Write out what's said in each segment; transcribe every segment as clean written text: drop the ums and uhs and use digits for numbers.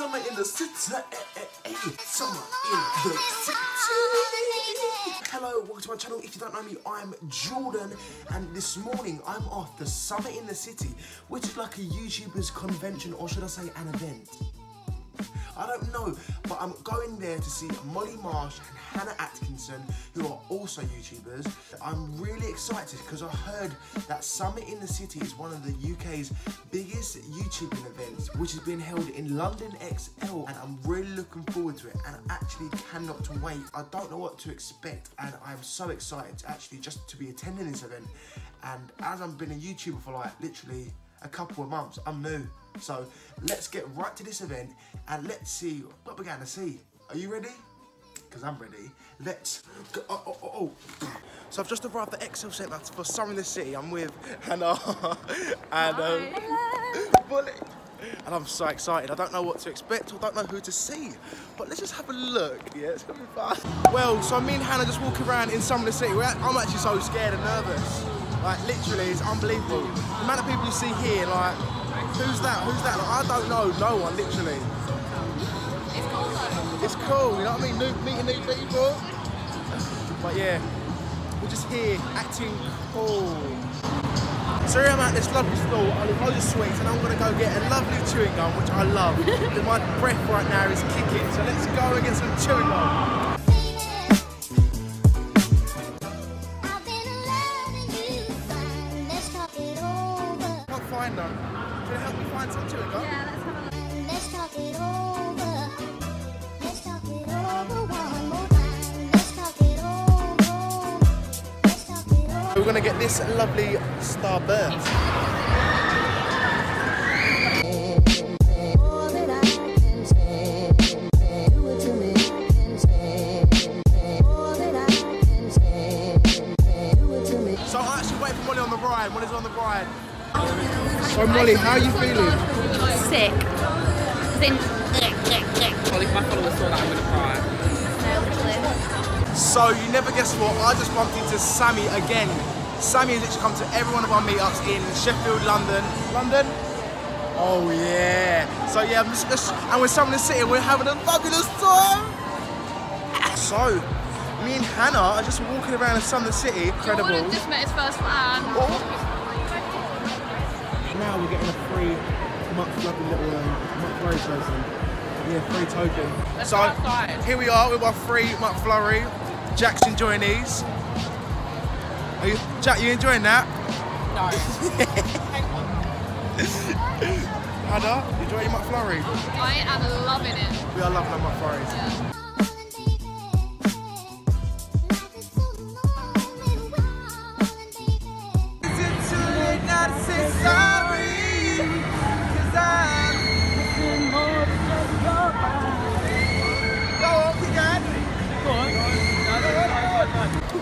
Summer in the City. Summer in the City. Hello, welcome to my channel. If you don't know me, I'm Jordan, and this morning I'm off to Summer in the City, which is like a YouTuber's convention, or should I say an event? I don't know, but I'm going there to see Molly Marsh and Hannah Atkinson, who are also YouTubers. I'm really excited because I heard that Summer in the City is one of the UK's biggest YouTubing events, which has been held in London ExCeL, and I'm really looking forward to it, and I actually cannot wait. I don't know what to expect, and I'm so excited actually just to be attending this event. And as I've been a YouTuber for like literally a couple of months, I'm new. So let's get right to this event and let's see what we're going to see. Are you ready? Because I'm ready. Let's go. So I've just arrived at ExCeL Centre for Summer in the City. I'm with Hannah and Molly. And I'm so excited. I don't know what to expect, or don't know who to see. But let's just have a look. Yeah, it's going to be fun. Well, so me and Hannah just walking around in Summer in the City. I'm actually so scared and nervous. Like, literally, it's unbelievable. The amount of people you see here, like, who's that? Who's that? Like, I don't know. No one, literally. It's cool though. It's cool. You know what I mean? Meeting new people. But yeah, we're just here acting cool. So I'm at this lovely store. I love all the sweets, and I'm gonna go get a lovely chewing gum, which I love. Because my breath right now is kicking. So let's go and get some chewing gum. We're gonna get this lovely Starburst. So I actually wait for Molly on the ride. Molly's on the ride. So Molly, how are you feeling? Sick. Molly, my followers saw that, I'm gonna cry. So you never guess what, I just bumped into Sammy again. Sammy has literally come to every one of our meetups in Sheffield, London. London? Oh yeah. So yeah, and we're Summer in the City, we're having a fabulous time. So, me and Hannah are just walking around in Summer in the City. Incredible. Jordan just met his first fan. Oh. Now we're getting a free much lovely little McFlurry station. Yeah, free token. Let's go outside. Here we are with our free McFlurry. Jack's enjoying these. Are you, Jack, you enjoying that? No. Hannah, you enjoying your McFlurry? I am loving it. We are loving our McFlurries. Yeah.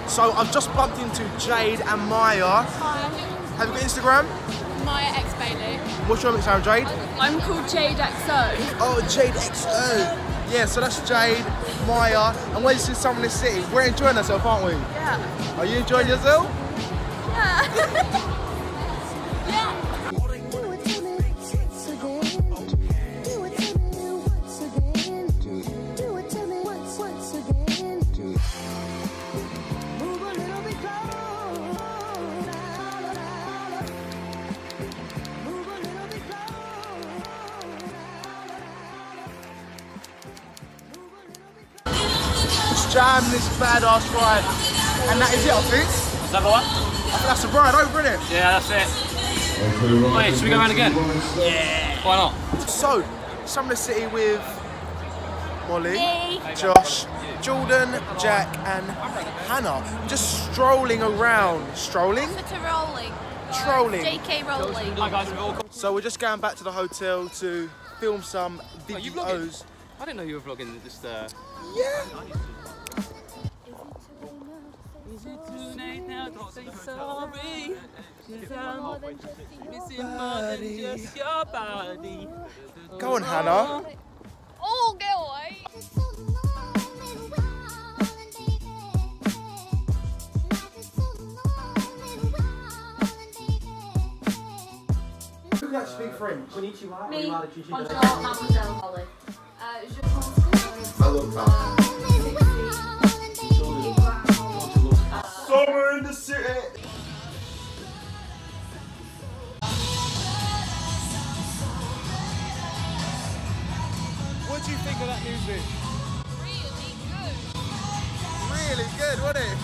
So I've just bumped into Jade and Maya. Hi. Have you got Instagram? Maya X Bailey. What's your Instagram, Jade? I'm called Jade X O. Oh, Jade X O. Yeah, so that's Jade, Maya, and we're just in Summer in the City. We're enjoying ourselves, aren't we? Yeah. Are you enjoying yourself? Yeah. Jam this badass ride, and that is it, I think. Is that the one? I think that's the ride over, isn't it? Yeah, that's it. Wait, should we go around again? Yeah. Why not? So, Summer in the City with Molly, Josh, Jordan, Jack, and Hannah. I'm just strolling around. Strolling? Trolling. JK rolling. Hi guys, we're all cool. So we're just going back to the hotel to film some videos. I didn't know you were vlogging this. Yeah. Sorry, I'm missing more than just your body. Go on, Hannah. Oh, get away. Who can actually speak French? Me. Mademoiselle Molly. Summer in the City. What do you think of that music? Really good, wasn't it?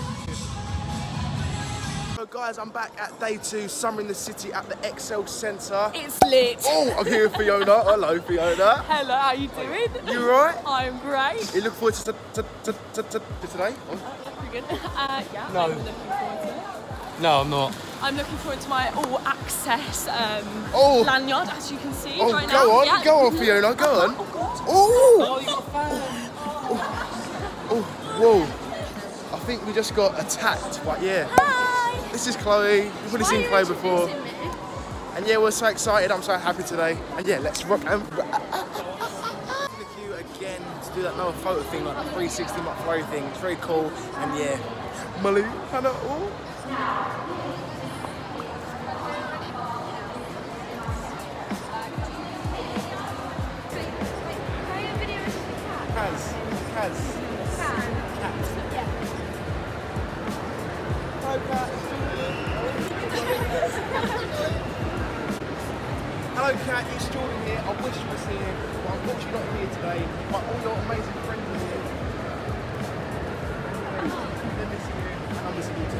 So guys, I'm back at day 2, Summer in the City at the ExCeL Centre. It's lit. Oh, I'm here with Fiona. Hello, Fiona. Hello, how you doing? You alright? I'm great. You look forward to today? Good. Yeah, no. I'm looking forward to it. No, I'm not. I'm looking forward to my all-access lanyard, as you can see right now. Oh, yeah. Go on, Fiona, go on. Oh, God. Oh, you got a phone. Oh, whoa. I think we just got attacked, but yeah. Hi. This is Chloe. We've already seen Chloe before. And yeah, we're so excited. I'm so happy today. And yeah, let's rock and again to do that another photo thing, like a 360 muck flow thing. It's very cool. And yeah, Molly, Hannah, Hello Cat, it's Jordan here. I wish you were here, but unfortunately not here today. My all your amazing friends are here. They're missing you, and I'm missing you too.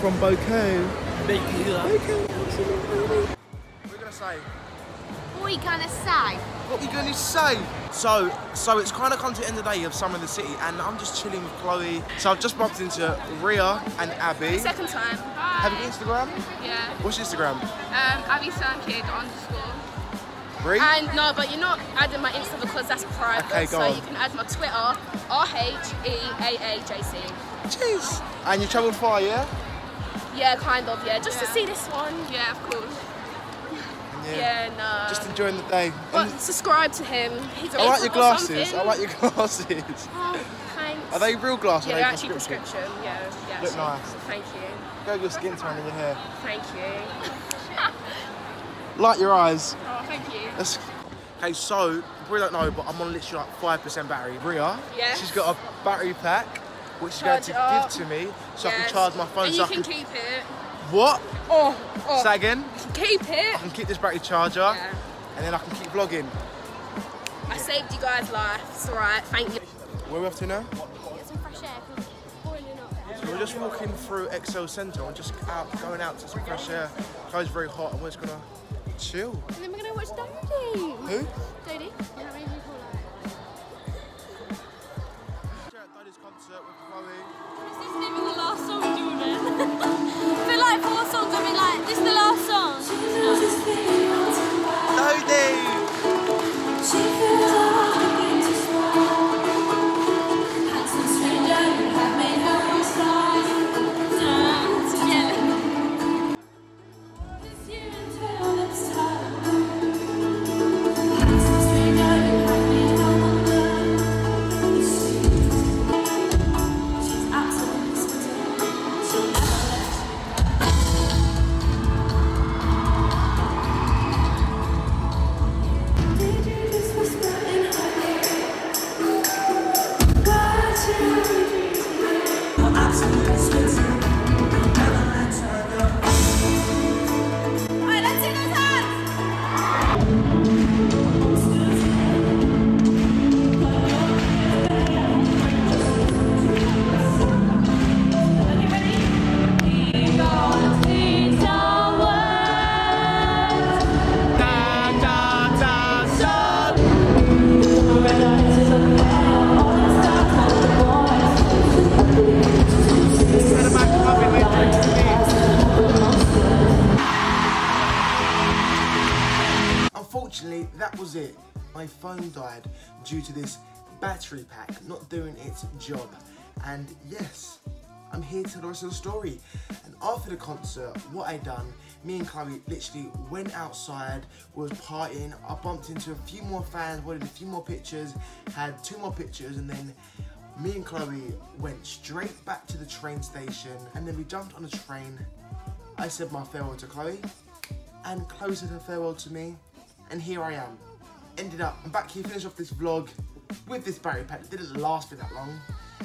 From Boko. What are you gonna say? What are you gonna say? What are you gonna say? So it's kind of come to the end of the day of Summer in the City, and I'm just chilling with Chloe. So I've just bumped into Rhea and Abby. Second time. Hi. Have you Instagram? Yeah. What's your Instagram? Abby_kid_. Rhea? And no, but you're not adding my Insta because that's private. Okay, go on. You can add my Twitter, RHEAAJC. Jeez. And you travelled far, yeah? Yeah, kind of, yeah. Just to see this one. Yeah, of course. Yeah, no. Just enjoying the day. But subscribe to him. He's I like your glasses. Something. I like your glasses. Oh, thanks. Are they real glasses? Yeah, they're actually prescription. Yeah. Look nice. Thank you. Go with your skin tone in your hair. Thank you. Like your eyes. Oh, thank you. That's... Okay, so, we don't know, but I'm on literally like 5% battery. Rhea, she's got a battery pack. Which is going to give to me so I can charge my phone. And you can keep it. What? Oh. Say again? Keep it. I can keep this battery charger and then I can keep vlogging. I saved you guys' life. It's alright. Thank you. Where are we off to now? Get some fresh air because it's boiling up there. We're just walking through ExCeL Centre. We're just going out to some fresh air. It's very hot and we're just going to chill. And then we're going to watch Dodie. Who? Dodie. Unfortunately, that was it. My phone died due to this battery pack not doing its job. And yes, I'm here to tell the rest of the story. And after the concert, what I done, me and Chloe literally went outside, was partying. I bumped into a few more fans, wanted a few more pictures, had 2 more pictures, and then me and Chloe went straight back to the train station, and then we jumped on the train. I said my farewell to Chloe, and Chloe said her farewell to me, and here I am. Ended up, I'm back here, finish off this vlog with this battery pack. It didn't last for that long,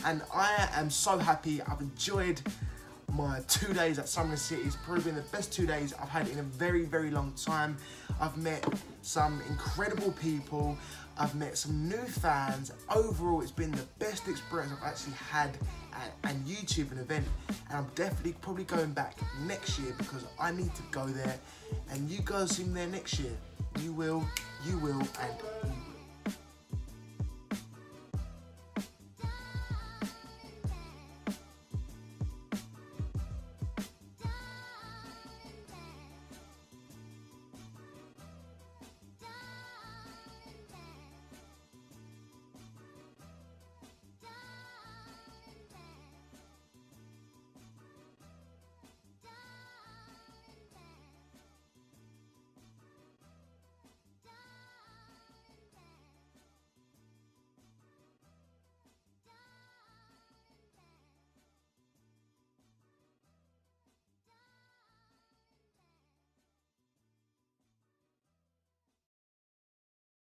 and I am so happy. I've enjoyed my 2 days at Summer in the City. It's probably been the best 2 days I've had in a very, very long time. I've met some incredible people. I've met some new fans. Overall, it's been the best experience I've actually had at an YouTube event. And I'm definitely probably going back next year because I need to go there. And you guys see me there next year. You will, and you